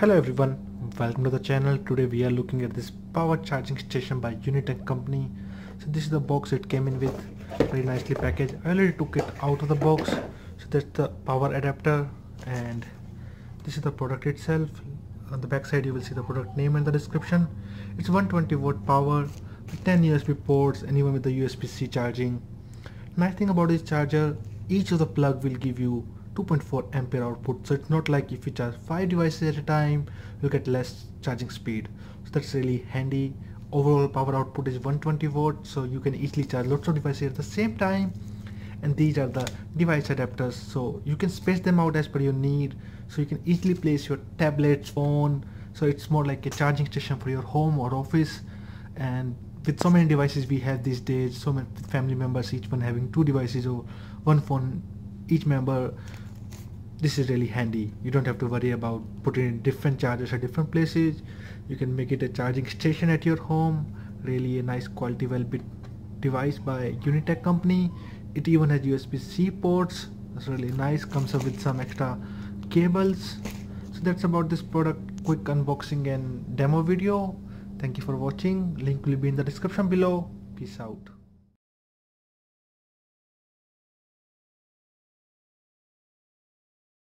Hello everyone, welcome to the channel. Today we are looking at this power charging station by Unitek company. So this is the box it came in with, very nicely packaged. I already took it out of the box. So that's the power adapter and this is the product itself. On the back side you will see the product name and the description. It's 120 watt power with 10 USB ports and even with the USB-C charging. Nice thing about this charger, each of the plug will give you 2.4 ampere output, so it's not like if you charge 5 devices at a time you get less charging speed, so that's really handy. Overall power output is 120 watts, so you can easily charge lots of devices at the same time, and these are the device adapters, so you can space them out as per your need, so you can easily place your tablets, phone, so it's more like a charging station for your home or office. And with so many devices we have these days, so many family members, each one having two devices or one phone each member, this is really handy. You don't have to worry about putting in different chargers at different places. You can make it a charging station at your home. Really a nice quality well-built device by Unitek company. It even has USB-C ports. That's really nice. Comes up with some extra cables. So that's about this product. Quick unboxing and demo video. Thank you for watching. Link will be in the description below. Peace out.